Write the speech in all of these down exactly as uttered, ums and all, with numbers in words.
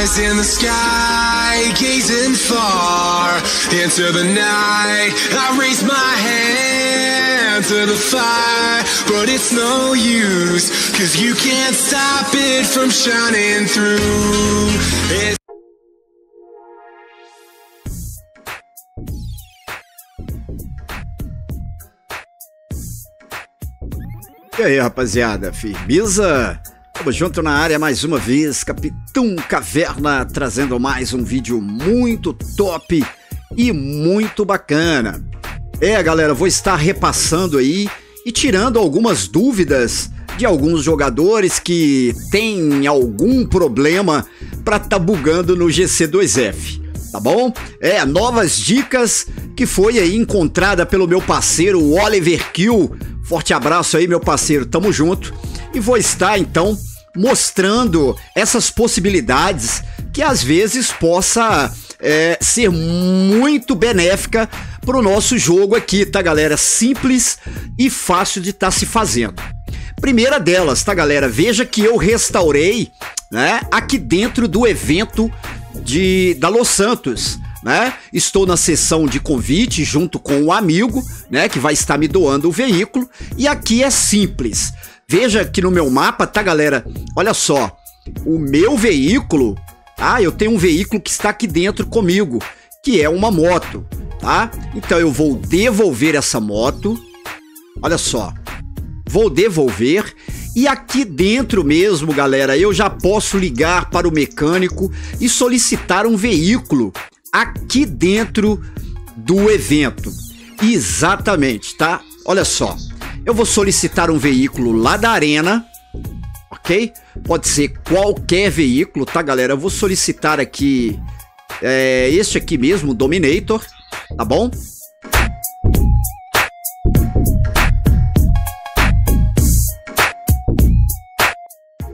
eyes in the sky, gazing far into the night. I raise my hand to the fire, but it's no use, cause you can't stop it from shining through. It's E aí, rapaziada, firmeza? Tamo junto na área mais uma vez, Capitão Caverna, trazendo mais um vídeo muito top e muito bacana. É, galera, vou estar repassando aí e tirando algumas dúvidas de alguns jogadores que têm algum problema para tá bugando no G C dois F, tá bom? É, novas dicas que foi aí encontrada pelo meu parceiro Oliver Kill. Forte abraço aí, meu parceiro, tamo junto. E vou estar, então, mostrando essas possibilidades que às vezes possa é, ser muito benéfica para o nosso jogo aqui, tá, galera? Simples e fácil de estar se fazendo. Primeira delas, tá, galera? Veja que eu restaurei, né, aqui dentro do evento de, da Los Santos. Né? Estou na sessão de convite junto com um amigo, né, que vai estar me doando o veículo. E aqui é simples. Veja que no meu mapa, tá, galera? Olha só, o meu veículo, tá? Eu tenho um veículo que está aqui dentro comigo, que é uma moto, tá? Então eu vou devolver essa moto. Olha só, vou devolver. E aqui dentro mesmo, galera, eu já posso ligar para o mecânico e solicitar um veículo aqui dentro do evento. Exatamente, tá? Olha só, eu vou solicitar um veículo lá da arena, ok? Pode ser qualquer veículo, tá, galera? Eu vou solicitar aqui, é, este aqui mesmo, Dominator, tá bom?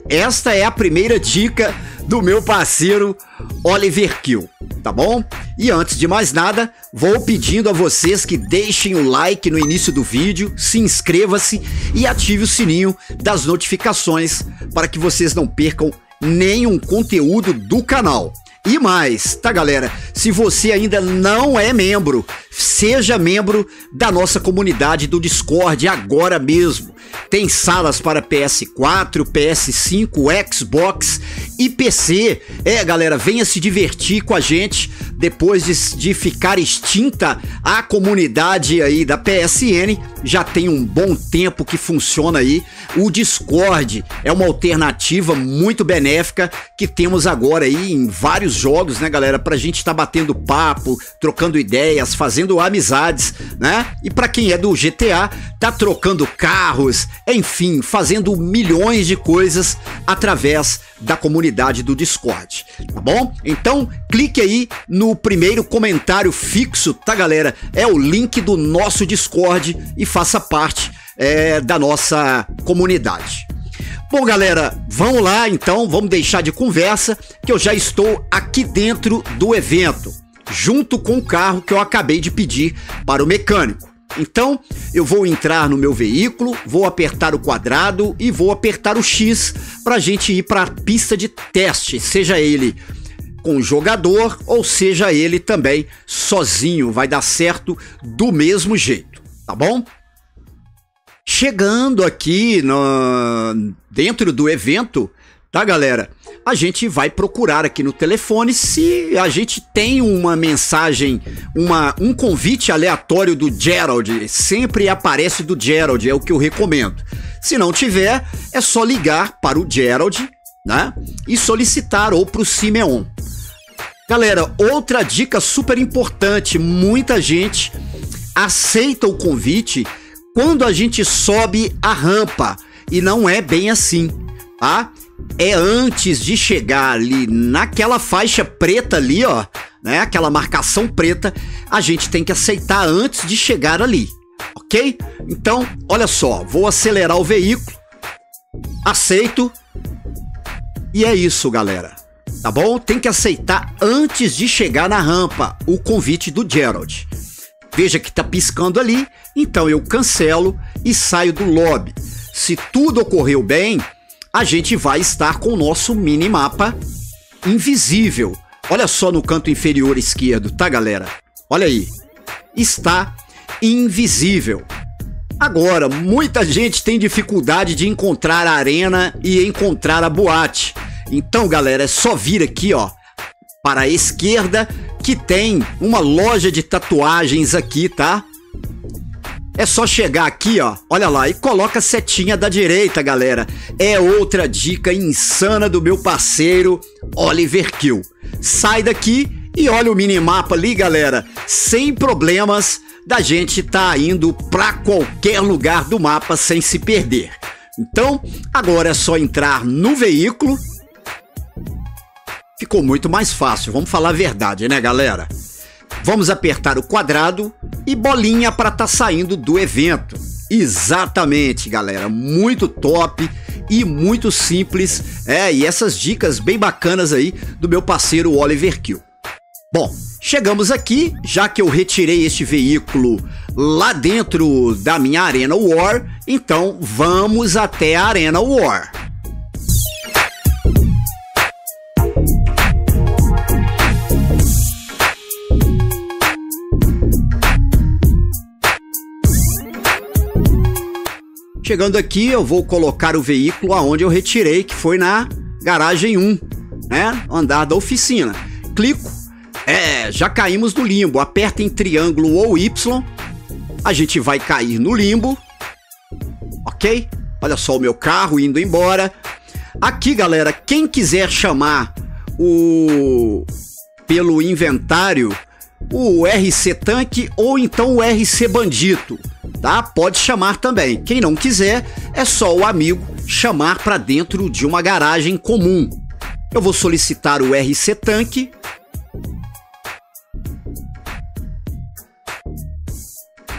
Esta é a primeira dica do meu parceiro Oliver Kill, tá bom? E antes de mais nada, vou pedindo a vocês que deixem o like no início do vídeo, se inscreva-se e ative o sininho das notificações para que vocês não percam nenhum conteúdo do canal. E mais, tá, galera? Se você ainda não é membro, seja membro da nossa comunidade do Discord agora mesmo. Tem salas para P S quatro, P S cinco, Xbox e P C. É, galera, venha se divertir com a gente depois de, de ficar extinta a comunidade aí da P S N. Já tem um bom tempo que funciona aí. O Discord é uma alternativa muito benéfica que temos agora aí em vários jogos, né, galera? Pra gente tá batendo papo, trocando ideias, fazendo amizades, né? E pra quem é do G T A, tá trocando carros, enfim, fazendo milhões de coisas através da comunidade do Discord, tá bom? Então, clique aí no primeiro comentário fixo, tá, galera? É o link do nosso Discord e faça parte é, da nossa comunidade. Bom, galera, vamos lá então, vamos deixar de conversa, que eu já estou aqui dentro do evento, junto com o carro que eu acabei de pedir para o mecânico. Então, eu vou entrar no meu veículo, vou apertar o quadrado e vou apertar o X para a gente ir para a pista de teste, seja ele com o jogador ou seja ele também sozinho, vai dar certo do mesmo jeito, tá bom? Chegando aqui no... dentro do evento, tá, galera? A gente vai procurar aqui no telefone se a gente tem uma mensagem, uma, um convite aleatório do Gerald. Sempre aparece do Gerald, é o que eu recomendo. Se não tiver, é só ligar para o Gerald, né? E solicitar, ou para o Simeon. Galera, outra dica super importante. Muita gente aceita o convite quando a gente sobe a rampa. E não é bem assim, tá? É antes de chegar ali naquela faixa preta ali, ó, né? Aquela marcação preta, a gente tem que aceitar antes de chegar ali, ok? Então, olha só, vou acelerar o veículo, aceito, e é isso, galera, tá bom? Tem que aceitar antes de chegar na rampa o convite do Gerald. Veja que tá piscando ali, então eu cancelo e saio do lobby. Se tudo ocorreu bem, a gente vai estar com o nosso minimapa invisível. Olha só no canto inferior esquerdo, tá, galera? Olha aí. Está invisível. Agora, muita gente tem dificuldade de encontrar a arena e encontrar a boate. Então, galera, é só vir aqui, ó, para a esquerda, que tem uma loja de tatuagens aqui, tá? É só chegar aqui, ó, olha lá, e coloca a setinha da direita, galera. É outra dica insana do meu parceiro Oliver Kill. Sai daqui e olha o minimapa ali, galera, sem problemas da gente tá indo pra qualquer lugar do mapa sem se perder. Então, agora é só entrar no veículo. Ficou muito mais fácil, vamos falar a verdade, né, galera? Vamos apertar o quadrado e bolinha para tá saindo do evento. Exatamente, galera, muito top e muito simples. É, e essas dicas bem bacanas aí do meu parceiro Oliver Kill. Bom, chegamos aqui, já que eu retirei este veículo lá dentro da minha Arena War, então vamos até a Arena War. Chegando aqui, eu vou colocar o veículo aonde eu retirei, que foi na garagem um, né? Andar da oficina. Clico, é, já caímos no limbo. Aperta em triângulo ou Y, a gente vai cair no limbo, ok? Olha só o meu carro indo embora. Aqui, galera, quem quiser chamar o pelo inventário, o R C Tanque ou então o R C Bandito, tá? Pode chamar também. Quem não quiser, é só o amigo chamar para dentro de uma garagem comum. Eu vou solicitar o R C Tanque.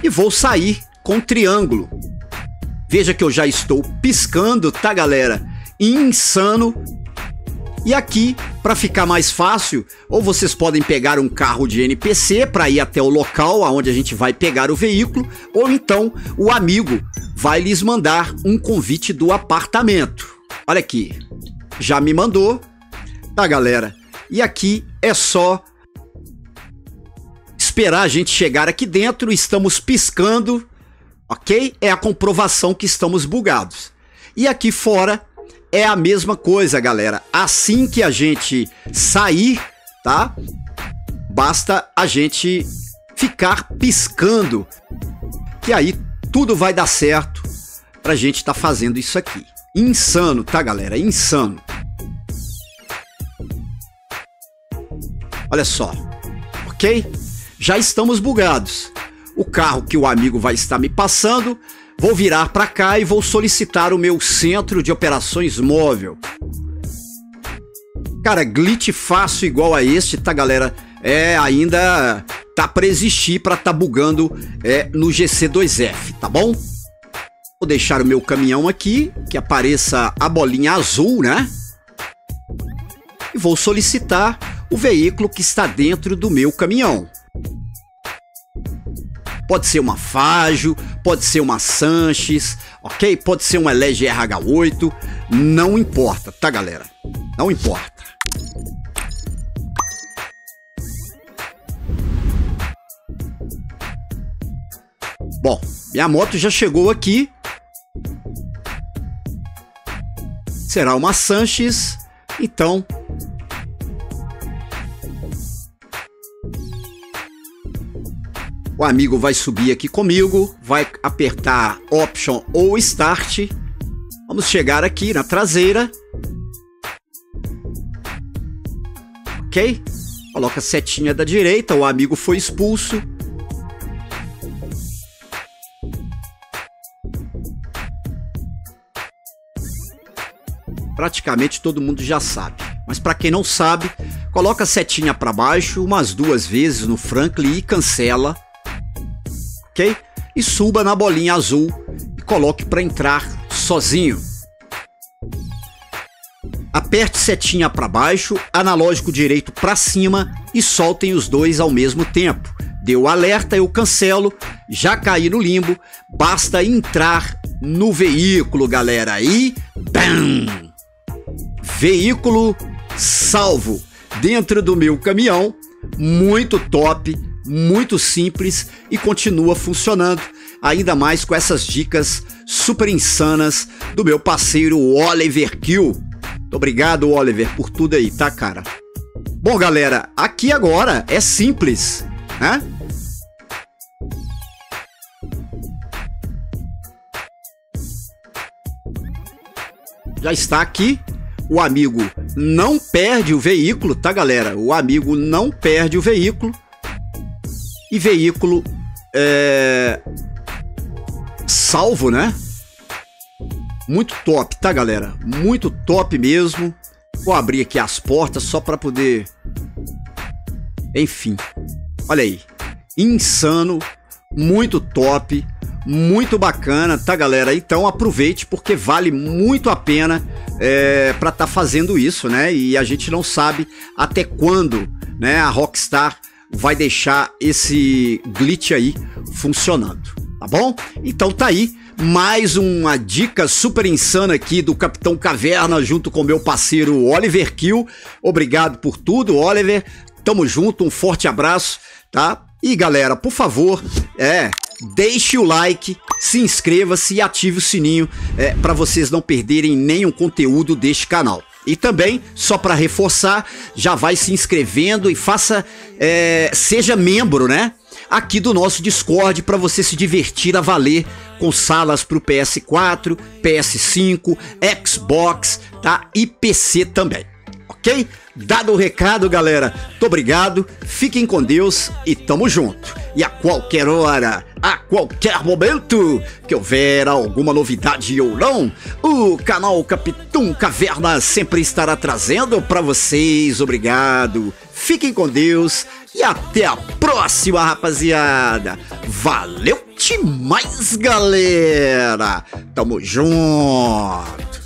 E vou sair com triângulo. Veja que eu já estou piscando, tá, galera? Insano. E aqui, para ficar mais fácil, ou vocês podem pegar um carro de N P C para ir até o local aonde a gente vai pegar o veículo, ou então o amigo vai lhes mandar um convite do apartamento. Olha aqui, já me mandou, tá, galera? E aqui é só esperar a gente chegar aqui dentro, estamos piscando, ok? É a comprovação que estamos bugados. E aqui fora é a mesma coisa, galera. Assim que a gente sair, tá? Basta a gente ficar piscando, que aí tudo vai dar certo pra gente tá fazendo isso aqui. Insano, tá, galera? Insano. Olha só, ok? Já estamos bugados. O carro que o amigo vai estar me passando, vou virar para cá e vou solicitar o meu centro de operações móvel. Cara, glitch fácil igual a este, tá, galera? É, ainda tá para existir, para tá bugando é, no G C dois F, tá bom? Vou deixar o meu caminhão aqui, que apareça a bolinha azul, né? E vou solicitar o veículo que está dentro do meu caminhão. Pode ser uma Faggio, pode ser uma Sanches, ok? Pode ser uma L G R H oito, não importa, tá, galera? Não importa. Bom, minha moto já chegou aqui. Será uma Sanches, então. O amigo vai subir aqui comigo, vai apertar Option ou Start. Vamos chegar aqui na traseira. Ok? Coloca a setinha da direita, o amigo foi expulso. Praticamente todo mundo já sabe. Mas para quem não sabe, coloca a setinha para baixo umas duas vezes no Franklin e cancela. Okay? E suba na bolinha azul e coloque para entrar sozinho. Aperte setinha para baixo, analógico direito para cima e soltem os dois ao mesmo tempo. Deu alerta, eu cancelo, já caí no limbo, basta entrar no veículo, galera, e bam! Veículo salvo dentro do meu caminhão, muito top, muito simples e continua funcionando, ainda mais com essas dicas super insanas do meu parceiro Oliver Kill. Muito obrigado, Oliver, por tudo aí, tá, cara? Bom, galera, aqui agora é simples, né? Já está aqui, o amigo não perde o veículo, tá, galera? O amigo não perde o veículo e veículo é... salvo, né? Muito top, tá, galera? Muito top mesmo. Vou abrir aqui as portas só para poder... Enfim, olha aí, insano, muito top, muito bacana, tá, galera? Então aproveite, porque vale muito a pena é, para estar tá fazendo isso, né? E a gente não sabe até quando, né, a Rockstar vai deixar esse glitch aí funcionando, tá bom? Então tá aí mais uma dica super insana aqui do Capitão Caverna junto com meu parceiro Oliver Kill. Obrigado por tudo, Oliver. Tamo junto, um forte abraço, tá? E galera, por favor, é... deixe o like, se inscreva-se e ative o sininho é, para vocês não perderem nenhum conteúdo deste canal. E também, só para reforçar, já vai se inscrevendo e faça, é, seja membro, né? Aqui do nosso Discord para você se divertir a valer com salas para o P S quatro, P S cinco, Xbox, tá? E P C também, ok? Dado o recado, galera, muito obrigado, fiquem com Deus e tamo junto. E a qualquer hora, a qualquer momento que houver alguma novidade ou não, o canal Capitão Caverna sempre estará trazendo pra vocês. Obrigado, fiquem com Deus e até a próxima, rapaziada. Valeu demais, galera. Tamo junto.